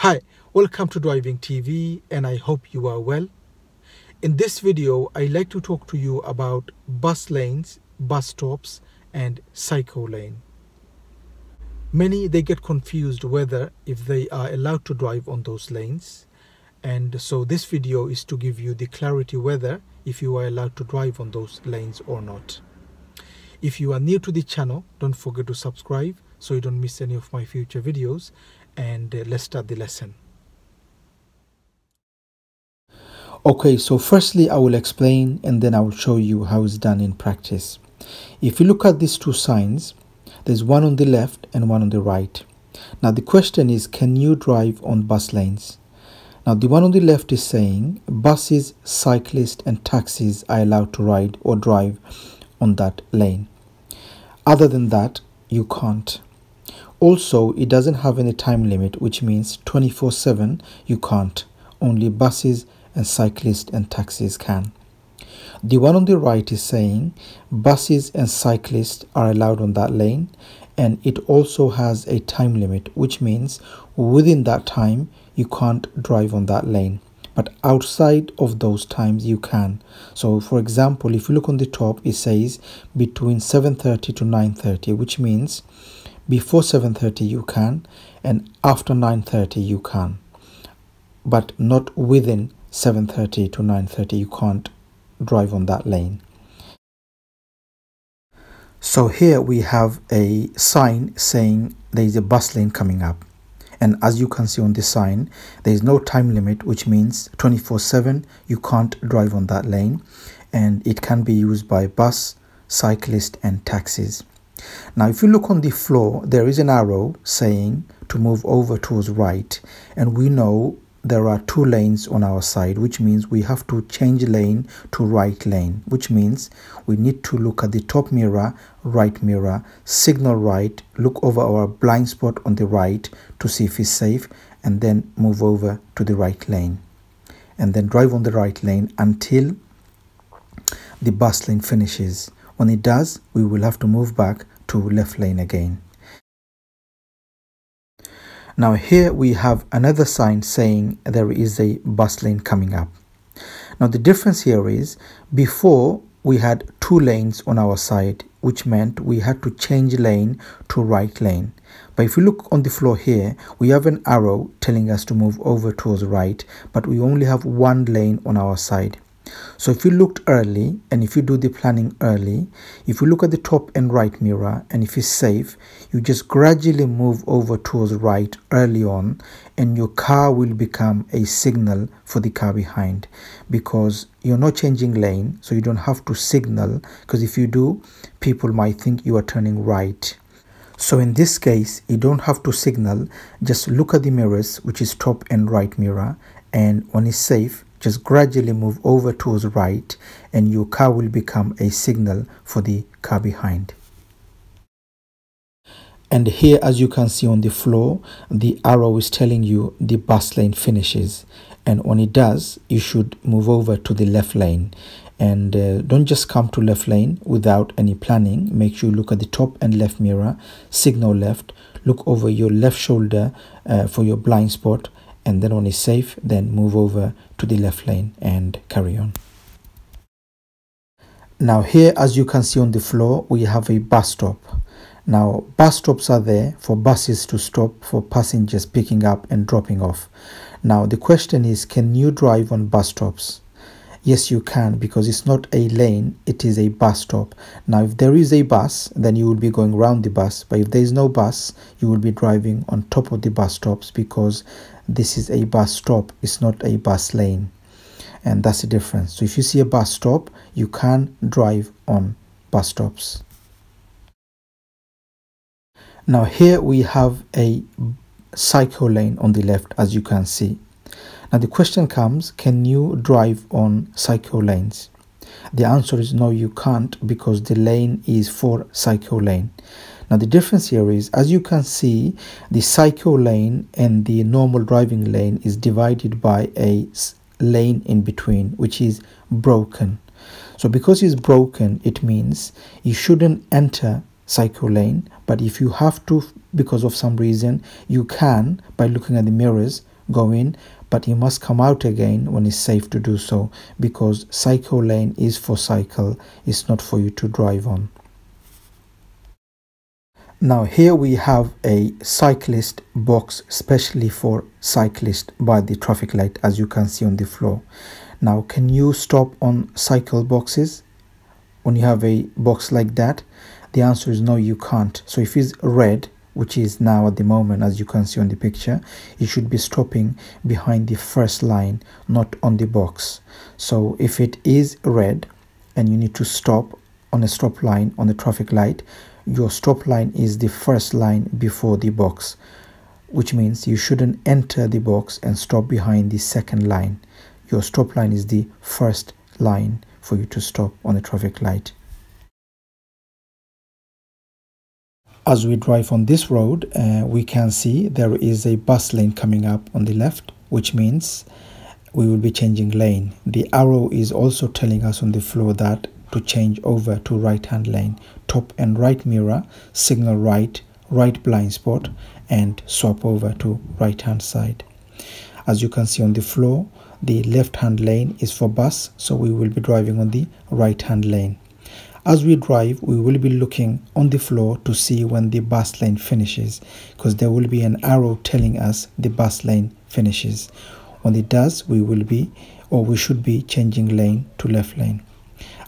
Hi, welcome to Driving TV, and I hope you are well. In this video, I'd like to talk to you about bus lanes, bus stops, and cycle lane. Many, they get confused whether if they are allowed to drive on those lanes. And so this video is to give you the clarity whether if you are allowed to drive on those lanes or not. If you are new to the channel, don't forget to subscribe so you don't miss any of my future videos. And let's start the lesson. Okay, so firstly I will explain and then I will show you how it's done in practice. If you look at these two signs, there's one on the left and one on the right. Now the question is, can you drive on bus lanes? Now the one on the left is saying buses, cyclists and taxis are allowed to ride or drive on that lane. Other than that, you can't. Also, it doesn't have any time limit, which means 24/7 you can't. Only buses and cyclists and taxis can. The one on the right is saying buses and cyclists are allowed on that lane, and it also has a time limit, which means within that time you can't drive on that lane, but outside of those times you can. So for example, if you look on the top, it says between 7:30 to 9:30, which means before 7:30 you can, and after 9:30 you can, but not within 7:30 to 9:30 you can't drive on that lane. So here we have a sign saying there is a bus lane coming up, and as you can see on the sign, there is no time limit, which means 24/7 you can't drive on that lane, and it can be used by bus, cyclist and taxis. Now if you look on the floor, there is an arrow saying to move over towards right, and we know there are two lanes on our side, which means we have to change lane to right lane, which means we need to look at the top mirror, right mirror, signal right, look over our blind spot on the right to see if it's safe, and then move over to the right lane, and then drive on the right lane until the bus lane finishes. When it does, we will have to move back to left lane again. Now here we have another sign saying there is a bus lane coming up. Now the difference here is, before we had two lanes on our side, which meant we had to change lane to right lane. But if you look on the floor here, we have an arrow telling us to move over towards right, but we only have one lane on our side. So if you looked early and if you do the planning early, if you look at the top and right mirror, and if it's safe, you just gradually move over towards right early on, and your car will become a signal for the car behind, because you're not changing lane, so you don't have to signal, because if you do, people might think you are turning right. So in this case, you don't have to signal, just look at the mirrors, which is top and right mirror, and when it's safe, just gradually move over towards right, and your car will become a signal for the car behind. And here, as you can see on the floor, the arrow is telling you the bus lane finishes, and when it does, you should move over to the left lane. And don't just come to left lane without any planning. Make sure you look at the top and left mirror, signal left, look over your left shoulder for your blind spot, and then when it's safe, then move over to the left lane and carry on. Now here, as you can see on the floor, we have a bus stop. Now bus stops are there for buses to stop for passengers picking up and dropping off. Now the question is, can you drive on bus stops? Yes, you can, because it's not a lane, it is a bus stop. Now if there is a bus, then you will be going around the bus, but if there is no bus, you will be driving on top of the bus stops, because this is a bus stop, it's not a bus lane, and that's the difference. So if you see a bus stop, you can drive on bus stops. Now here we have a cycle lane on the left, as you can see. Now the question comes, can you drive on cycle lanes? The answer is no, you can't, because the lane is for cycle lane. Now the difference here is, as you can see, the cycle lane and the normal driving lane is divided by a lane in between, which is broken. So because it's broken, it means you shouldn't enter cycle lane, but if you have to because of some reason, you can by looking at the mirrors go in, but you must come out again when it's safe to do so, because cycle lane is for cycle, it's not for you to drive on. Now here we have a cyclist box specially for cyclists by the traffic light, as you can see on the floor. Now can you stop on cycle boxes when you have a box like that? The answer is no, you can't. So if it's red, which is now at the moment, as you can see on the picture, it should be stopping behind the first line, not on the box. So if it is red and you need to stop on a stop line on the traffic light, your stop line is the first line before the box, which means you shouldn't enter the box and stop behind the second line. Your stop line is the first line for you to stop on the traffic light. As we drive on this road, we can see there is a bus lane coming up on the left, which means we will be changing lane. The arrow is also telling us on the floor that to change over to right-hand lane. Top and right mirror, signal right, right blind spot, and swap over to right-hand side. As you can see on the floor, the left-hand lane is for bus, so we will be driving on the right-hand lane. As we drive, we will be looking on the floor to see when the bus lane finishes, because there will be an arrow telling us the bus lane finishes. When it does, we will be, or we should be, changing lane to left lane.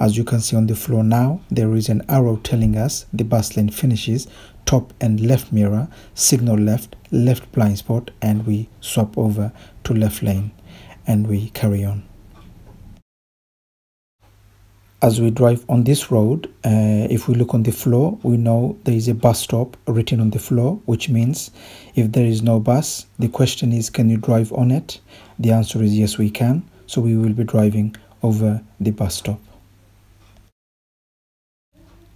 As you can see on the floor now, there is an arrow telling us the bus lane finishes. Top and left mirror, signal left, left blind spot, and we swap over to left lane and we carry on. As we drive on this road, if we look on the floor, we know there is a bus stop written on the floor, which means if there is no bus, the question is, can you drive on it? The answer is yes, we can. So we will be driving over the bus stop.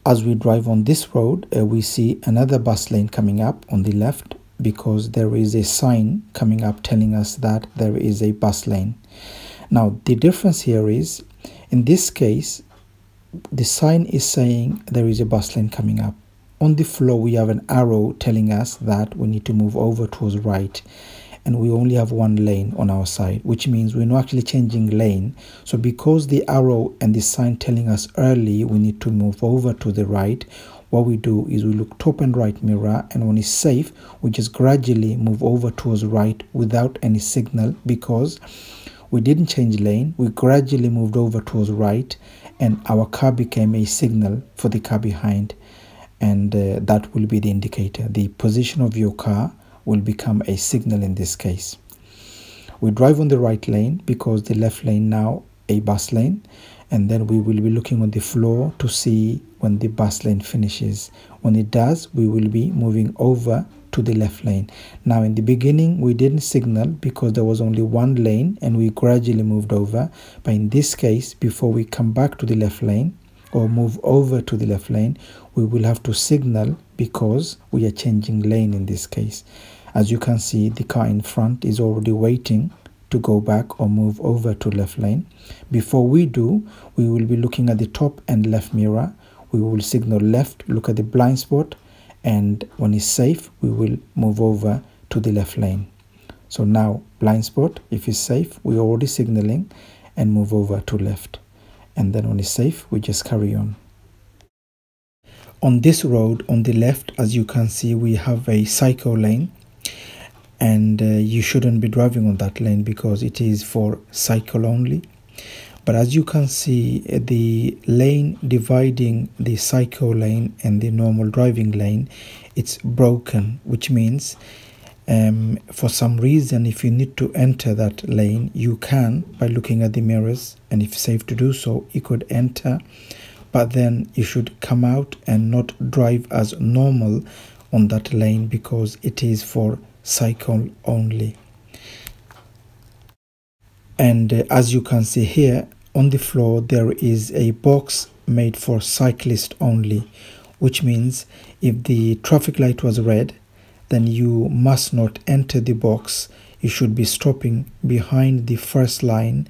As we drive on this road, we see another bus lane coming up on the left, because there is a sign coming up telling us that there is a bus lane. Now, the difference here is, in this case, the sign is saying there is a bus lane coming up. On the floor, we have an arrow telling us that we need to move over towards right, and we only have one lane on our side, which means we're not actually changing lane. So because the arrow and the sign telling us early we need to move over to the right, what we do is we look top and right mirror, and when it's safe, we just gradually move over towards right without any signal, because we didn't change lane, we gradually moved over towards right, and our car became a signal for the car behind, and that will be the indicator. The position of your car will become a signal in this case. We drive on the right lane because the left lane now a bus lane, and then we will be looking on the floor to see when the bus lane finishes. When it does, we will be moving over to the left lane. Now in the beginning, we didn't signal because there was only one lane and we gradually moved over, but in this case, before we come back to the left lane or move over to the left lane, we will have to signal because we are changing lane in this case. As you can see, the car in front is already waiting to go back or move over to left lane. Before we do, we will be looking at the top and left mirror. We will signal left, look at the blind spot, and when it's safe, we will move over to the left lane. So now blind spot, if it's safe, we're already signaling and move over to left. And then when it's safe, we just carry on. On this road on the left, as you can see, we have a cycle lane, and you shouldn't be driving on that lane because it is for cycle only. But as you can see, the lane dividing the cycle lane and the normal driving lane, it's broken, which means for some reason, if you need to enter that lane, you can by looking at the mirrors, and if safe to do so, you could enter, but then you should come out and not drive as normal on that lane because it is for cycle only. And as you can see here on the floor, there is a box made for cyclist only, which means if the traffic light was red, then you must not enter the box. You should be stopping behind the first line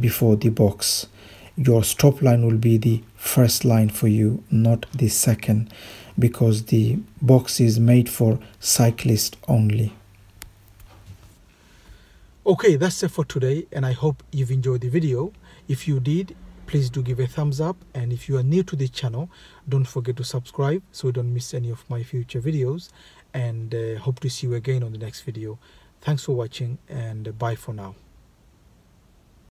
before the box. Your stop line will be the first line for you, not the second, because the box is made for cyclist only. Okay, that's it for today, and I hope you've enjoyed the video. If you did, please do give a thumbs up, and if you are new to the channel, don't forget to subscribe so you don't miss any of my future videos, and hope to see you again on the next video. Thanks for watching, and bye for now.